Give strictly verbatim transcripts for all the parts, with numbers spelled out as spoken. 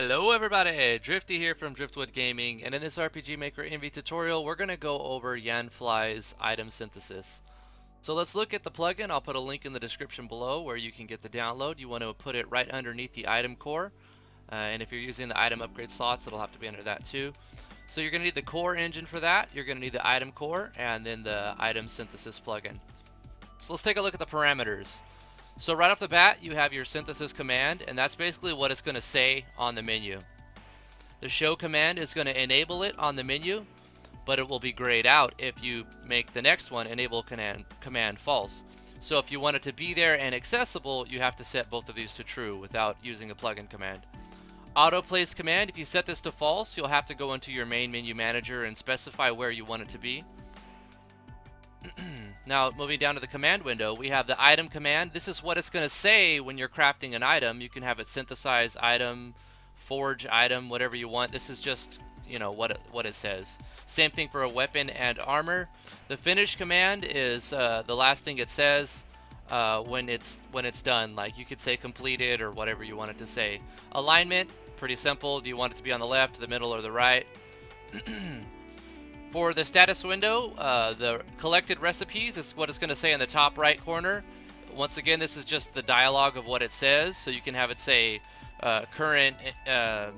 Hello everybody, Drifty here from Driftwood Gaming, and in this R P G Maker M V tutorial we're going to go over Yanfly's item synthesis. So let's look at the plugin. I'll put a link in the description below where you can get the download. You want to put it right underneath the item core, uh, and if you're using the item upgrade slots it'll have to be under that too. So you're going to need the core engine for that, you're going to need the item core, and then the item synthesis plugin. So let's take a look at the parameters. So right off the bat, you have your synthesis command, and that's basically what it's going to say on the menu. The show command is going to enable it on the menu, but it will be grayed out if you make the next one, enable command, command false. So if you want it to be there and accessible, you have to set both of these to true without using a plugin command. Auto place command, if you set this to false, you'll have to go into your main menu manager and specify where you want it to be. Now, moving down to the command window, we have the item command. This is what it's going to say when you're crafting an item. You can have it synthesize item, forge item, whatever you want. This is just, you know, what it, what it says. Same thing for a weapon and armor. The finish command is uh, the last thing it says uh, when it's when it's done. Like, you could say completed or whatever you want it to say. Alignment, pretty simple. Do you want it to be on the left, the middle, or the right? For the status window, uh, the collected recipes is what it's going to say in the top right corner. Once again, this is just the dialogue of what it says, so you can have it say uh, current uh,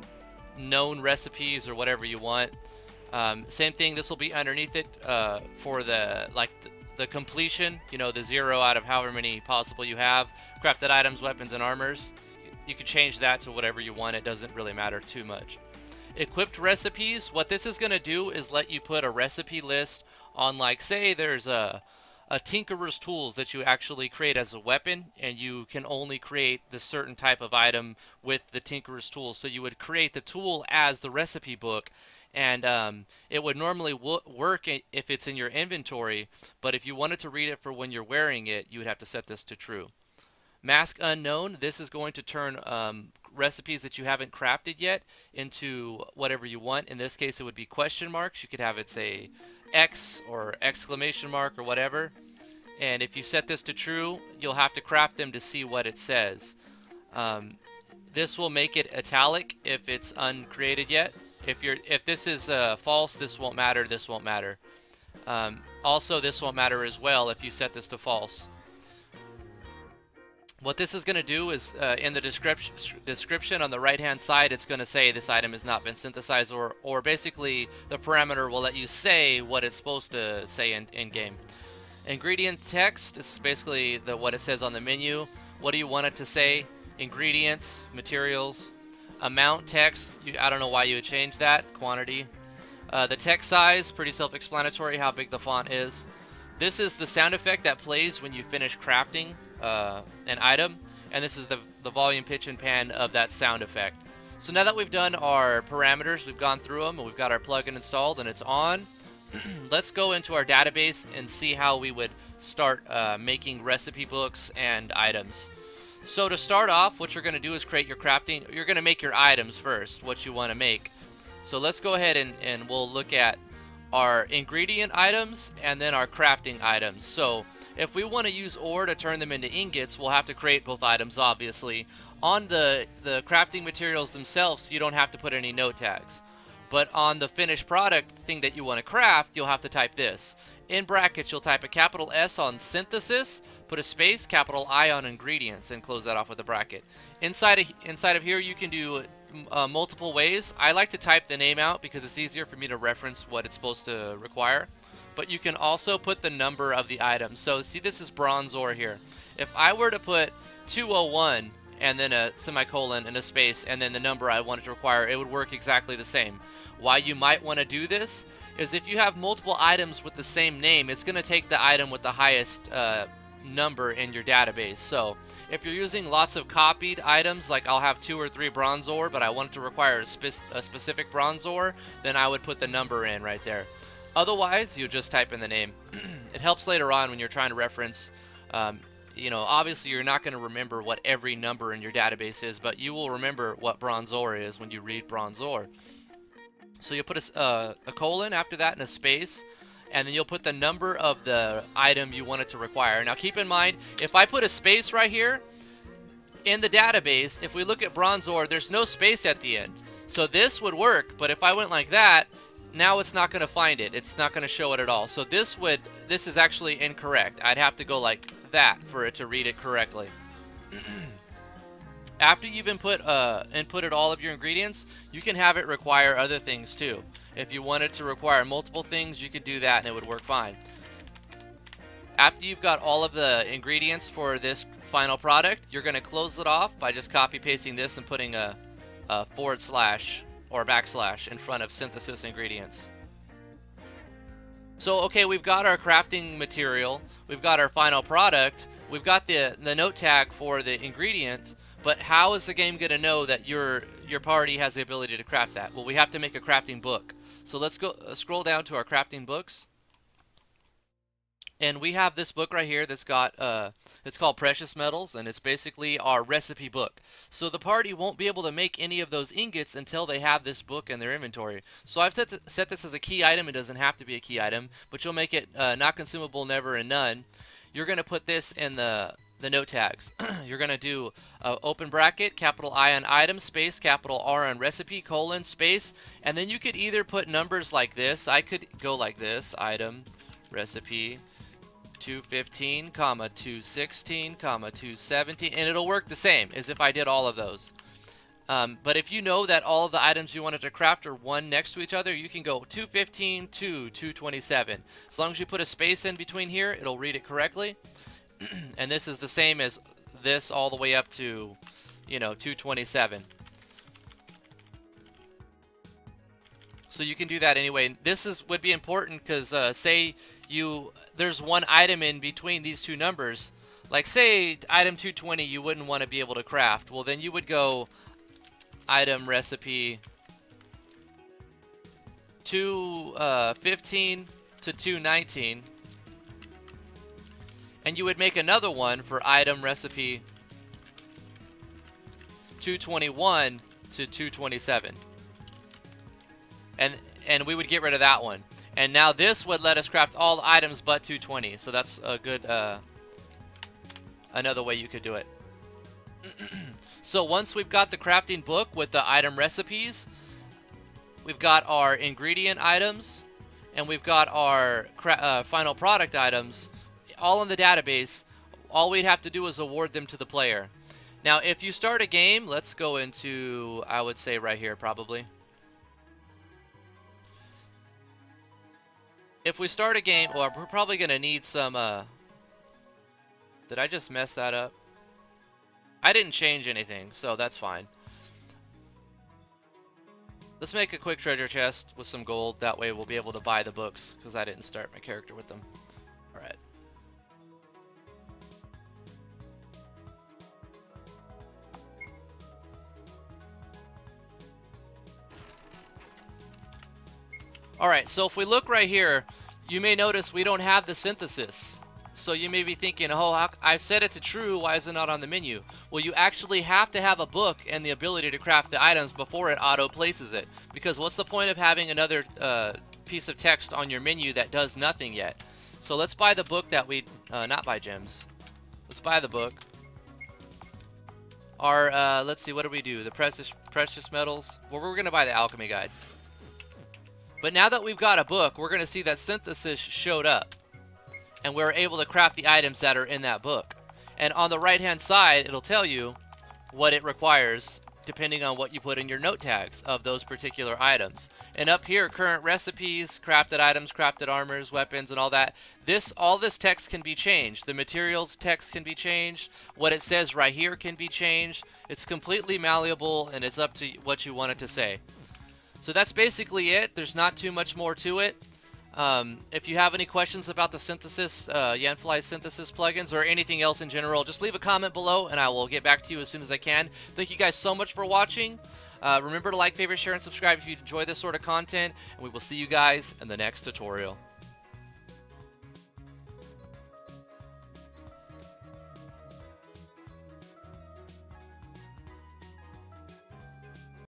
known recipes or whatever you want. Um, same thing, this will be underneath it uh, for the like the, the completion, you know, the zero out of however many possible you have. Crafted items, weapons, and armors. You can change that to whatever you want. It doesn't really matter too much. Equipped recipes, what this is going to do is let you put a recipe list on, like, say there's a, a tinkerer's tools that you actually create as a weapon, and you can only create the certain type of item with the tinkerer's tools. So you would create the tool as the recipe book, and um, it would normally w work if it's in your inventory, but if you wanted to read it for when you're wearing it, you would have to set this to true. Mask unknown, this is going to turn um, recipes that you haven't crafted yet into whatever you want. In this case, it would be question marks. You could have it say X or exclamation mark or whatever. And if you set this to true, you'll have to craft them to see what it says. Um, this will make it italic if it's uncreated yet. If you're if this is uh, false, this won't matter. This won't matter. Um, also, this won't matter as well if you set this to false. What this is going to do is, uh, in the description, description on the right-hand side, it's going to say this item has not been synthesized, or, or basically the parameter will let you say what it's supposed to say in, in game. Ingredient text is basically the what it says on the menu. What do you want it to say? Ingredients, materials, amount text. You, I don't know why you would change that. Quantity. Uh, the text size, pretty self-explanatory how big the font is. This is the sound effect that plays when you finish crafting Uh, an item, and this is the, the volume, pitch, and pan of that sound effect. So now that we've done our parameters, we've gone through them, and we've got our plugin installed and it's on, let's go into our database and see how we would start uh, making recipe books and items. So to start off, what you're going to do is create your crafting. You're going to make your items first, what you want to make. So let's go ahead and, and we'll look at our ingredient items and then our crafting items. So if we want to use ore to turn them into ingots, we'll have to create both items, obviously. On the, the crafting materials themselves, you don't have to put any note tags. But on the finished product thing that you want to craft, you'll have to type this. In brackets, you'll type a capital S on synthesis, put a space, capital I on ingredients, and close that off with a bracket. Inside of, inside of here, you can do uh, multiple ways. I like to type the name out because it's easier for me to reference what it's supposed to require. But you can also put the number of the item. So see, this is bronze ore here. If I were to put two oh one and then a semicolon and a space and then the number I wanted to require, it would work exactly the same. Why you might want to do this is if you have multiple items with the same name, it's going to take the item with the highest uh, number in your database. So if you're using lots of copied items, like I'll have two or three bronze ore, but I want it to require a, spe a specific bronze ore, then I would put the number in right there. Otherwise, you just type in the name. It helps later on when you're trying to reference, um, you know, obviously you're not going to remember what every number in your database is, but you will remember what bronze ore is when you read bronze ore. So you'll put a, uh, a colon after that and a space, and then you'll put the number of the item you want it to require. Now keep in mind, if I put a space right here, in the database, if we look at bronze ore, there's no space at the end. So this would work, but if I went like that, now it's not going to find it. It's not going to show it at all. So this would, this is actually incorrect. I'd have to go like that for it to read it correctly. After you've input, uh, inputted all of your ingredients, you can have it require other things too. If you wanted to require multiple things, you could do that and it would work fine. After you've got all of the ingredients for this final product, you're going to close it off by just copy pasting this and putting a, a forward slash or backslash in front of synthesis ingredients. So okay, we've got our crafting material, we've got our final product, we've got the, the note tag for the ingredients, but how is the game going to know that your your party has the ability to craft that? Well, we have to make a crafting book. So let's go uh, scroll down to our crafting books. And we have this book right here that's got, uh, it's called Precious Metals, and it's basically our recipe book. So the party won't be able to make any of those ingots until they have this book in their inventory. So I've set, set this as a key item. It doesn't have to be a key item, but you'll make it uh, not consumable, never, and none. You're going to put this in the, the note tags. You're going to do uh, open bracket, capital I on item, space, capital R on recipe, colon, space, and then you could either put numbers like this. I could go like this, item, recipe, two fifteen, comma, two sixteen, comma, two seventeen, and it'll work the same as if I did all of those. Um, but if you know that all of the items you wanted to craft are one next to each other, you can go two fifteen to two twenty-seven. As long as you put a space in between here, it'll read it correctly. And this is the same as this all the way up to, you know, two twenty-seven. So you can do that anyway. This is would be important because uh, say you there's one item in between these two numbers. Like say item two twenty you wouldn't want to be able to craft. Well, then you would go item recipe two fifteen to two nineteen. And you would make another one for item recipe two twenty-one to two twenty-seven. And and we would get rid of that one. And now this would let us craft all the items but two twenty. So that's a good uh, another way you could do it. So once we've got the crafting book with the item recipes, we've got our ingredient items, and we've got our cra uh, final product items all in the database. All we'd have to do is award them to the player. Now if you start a game, let's go into, I would say right here probably. If we start a game, well, we're probably going to need some, uh, did I just mess that up? I didn't change anything, so that's fine. Let's make a quick treasure chest with some gold. That way we'll be able to buy the books, because I didn't start my character with them. All right. Alright, so if we look right here, you may notice we don't have the synthesis. So you may be thinking, oh, how, I've set it to true, why is it not on the menu? Well, you actually have to have a book and the ability to craft the items before it auto-places it. Because what's the point of having another uh, piece of text on your menu that does nothing yet? So let's buy the book that we... Uh, not buy gems. Let's buy the book. Our, uh, let's see, what do we do? The precious, precious metals? Well, we're going to buy the alchemy guide. But now that we've got a book, we're going to see that synthesis showed up. And we're able to craft the items that are in that book. And on the right-hand side, it'll tell you what it requires, depending on what you put in your note tags of those particular items. And up here, current recipes, crafted items, crafted armors, weapons, and all that. This, all this text can be changed. The materials text can be changed. What it says right here can be changed. It's completely malleable, and it's up to what you want it to say. So that's basically it. There's not too much more to it. Um, if you have any questions about the synthesis, uh, Yanfly synthesis plugins, or anything else in general, just leave a comment below and I will get back to you as soon as I can. Thank you guys so much for watching. Uh, remember to like, favorite, share, and subscribe if you enjoy this sort of content. And we will see you guys in the next tutorial.